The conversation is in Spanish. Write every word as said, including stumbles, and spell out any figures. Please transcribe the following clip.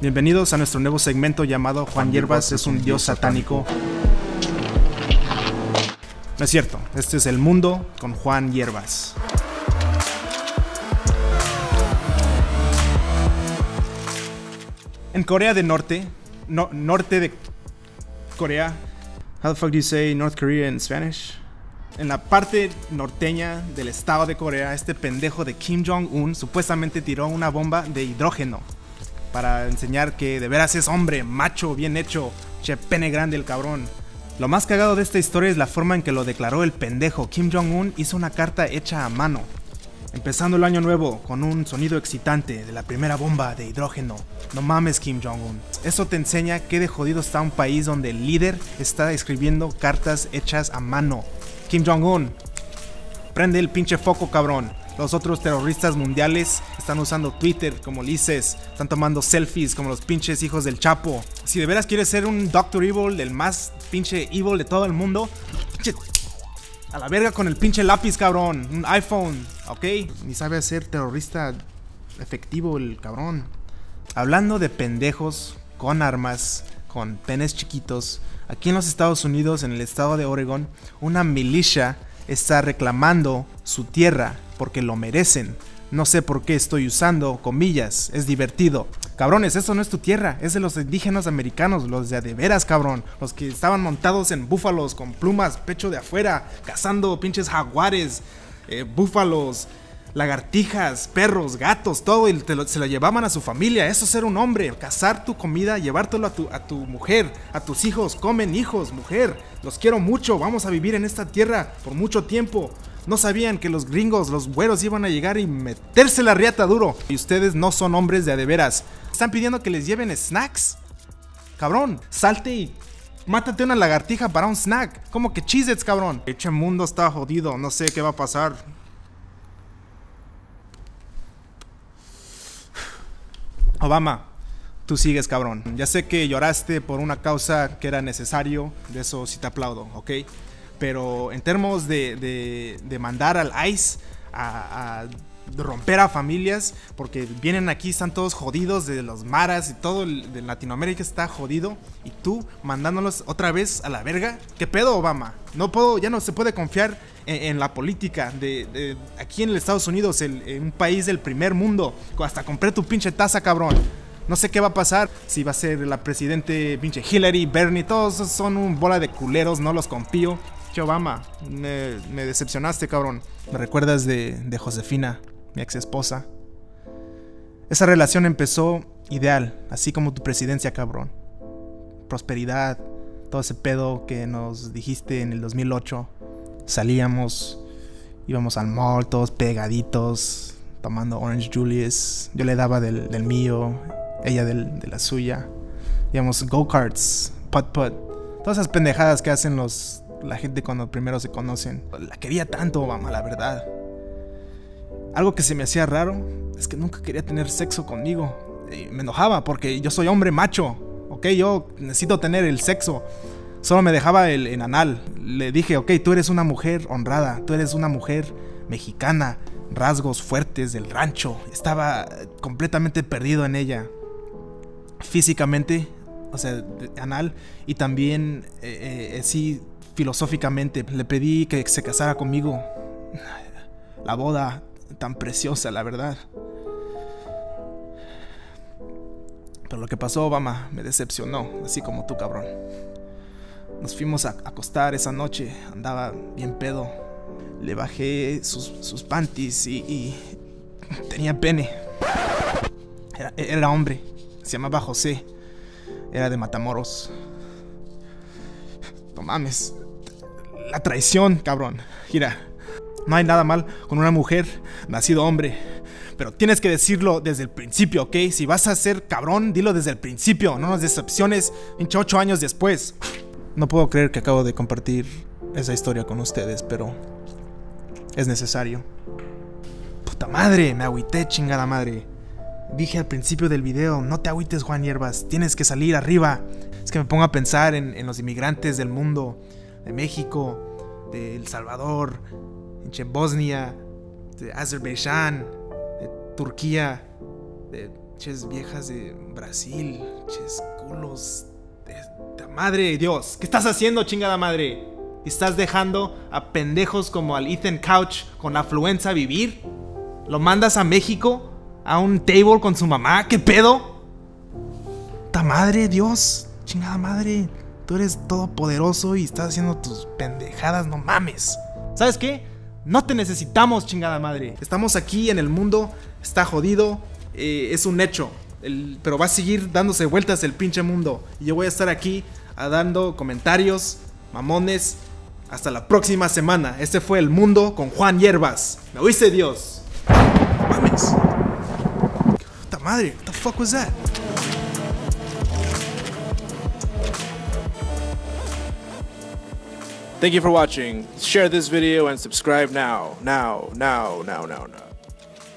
Bienvenidos a nuestro nuevo segmento llamado Juan Hierbas es un dios satánico. No es cierto, este es El Mundo con Juan Hierbas. En Corea del Norte, no, norte de Corea, how the fuck do you say North Korea in Spanish? En la parte norteña del estado de Corea, este pendejo de Kim Jong-un supuestamente tiró una bomba de hidrógeno para enseñar que de veras es hombre, macho, bien hecho, che pene grande el cabrón. Lo más cagado de esta historia es la forma en que lo declaró el pendejo. Kim Jong-un hizo una carta hecha a mano, empezando el año nuevo con un sonido excitante de la primera bomba de hidrógeno. No mames, Kim Jong-un. Eso te enseña qué de jodido está un país donde el líder está escribiendo cartas hechas a mano. Kim Jong-un, prende el pinche foco, cabrón. Los otros terroristas mundiales están usando Twitter como lices, están tomando selfies como los pinches hijos del Chapo. Si de veras quieres ser un Doctor Evil, el más pinche evil de todo el mundo, pinche a la verga con el pinche lápiz, cabrón. Un iPhone, ¿ok? Ni sabe ser terrorista efectivo el cabrón. Hablando de pendejos con armas, con penes chiquitos, aquí en los Estados Unidos, en el estado de Oregon, una milicia está reclamando su tierra porque lo merecen. No sé por qué estoy usando comillas, es divertido. Cabrones, eso no es tu tierra, es de los indígenas americanos, los de adeveras, cabrón. Los que estaban montados en búfalos con plumas, pecho de afuera, cazando pinches jaguares, eh, búfalos, lagartijas, perros, gatos, todo, y te lo, se lo llevaban a su familia. Eso es ser un hombre, cazar tu comida, llevártelo a tu, a tu mujer, a tus hijos. Comen hijos, mujer, los quiero mucho, vamos a vivir en esta tierra por mucho tiempo. No sabían que los gringos, los güeros iban a llegar y meterse la riata duro. Y ustedes no son hombres de adeveras. ¿Están pidiendo que les lleven snacks? Cabrón, salte y mátate una lagartija para un snack. Como que Cheez-Its, cabrón. Eche mundo está jodido, no sé qué va a pasar. Obama, tú sigues, cabrón. Ya sé que lloraste por una causa que era necesario, de eso sí te aplaudo, ¿ok? Pero en términos de, de, de mandar al I C E a, a romper a familias, porque vienen aquí, están todos jodidos de los maras y todo el, de Latinoamérica está jodido, y tú mandándolos otra vez a la verga. ¿Qué pedo, Obama? No puedo, ya no se puede confiar en, en la política de, de aquí en los Estados Unidos, el, en un país del primer mundo. Hasta compré tu pinche taza, cabrón. No sé qué va a pasar, si va a ser la presidente pinche Hillary, Bernie, todos son un bola de culeros, no los confío. Che, Obama, me, me decepcionaste, cabrón. Me recuerdas de, de Josefina, mi ex esposa. Esa relación empezó ideal, así como tu presidencia, cabrón. Prosperidad, todo ese pedo que nos dijiste en el dos mil ocho. Salíamos, íbamos al mall, todos pegaditos, tomando Orange Julius. Yo le daba del, del mío, ella del, de la suya. Íbamos go-karts, putt-putt. Todas esas pendejadas que hacen los, la gente cuando primero se conocen. La quería tanto, Obama, la verdad. Algo que se me hacía raro es que nunca quería tener sexo conmigo. Me enojaba porque yo soy hombre macho, ok, yo necesito tener el sexo. Solo me dejaba el, el anal. Le dije, ok, tú eres una mujer honrada, tú eres una mujer mexicana, rasgos fuertes del rancho. Estaba completamente perdido en ella, físicamente, o sea, anal, y también eh, eh, sí, filosóficamente. Le pedí que se casara conmigo. La boda tan preciosa, la verdad. Pero lo que pasó, Obama, me decepcionó, así como tú, cabrón. Nos fuimos a acostar esa noche, andaba bien pedo. Le bajé sus, sus panties y, y tenía pene. Era, era hombre, se llamaba José, era de Matamoros. No mames, la traición, cabrón. Mira, no hay nada mal con una mujer nacido hombre, pero tienes que decirlo desde el principio, ¿ok? Si vas a ser cabrón, dilo desde el principio, no nos decepciones veintiocho años después. No puedo creer que acabo de compartir esa historia con ustedes, pero es necesario. Puta madre, me agüité, chingada madre. Dije al principio del video, no te agüites, Juan Hierbas, tienes que salir arriba. Es que me pongo a pensar en, en los inmigrantes del mundo, de México, de El Salvador, de Bosnia, de Azerbaiyán, de Turquía, de Ches viejas de Brasil, ches culos de madre de Dios. ¿Qué estás haciendo, chingada madre? ¿Estás dejando a pendejos como al Ethan Couch con afluenza vivir? ¿Lo mandas a México? ¿A un table con su mamá? ¿Qué pedo? ¡Ta madre de Dios! Chingada madre, tú eres todopoderoso y estás haciendo tus pendejadas, no mames. ¿Sabes qué? No te necesitamos, chingada madre. Estamos aquí en el mundo, está jodido. Eh, es un hecho, el, pero va a seguir dándose vueltas el pinche mundo. Y yo voy a estar aquí a dando comentarios, mamones. Hasta la próxima semana. Este fue El Mundo con Juan Hierbas. ¿Me oíste, Dios? Mames. Puta madre, what the fuck was that? Thank you for watching. Share this video and subscribe now. Now, now, now, now, now.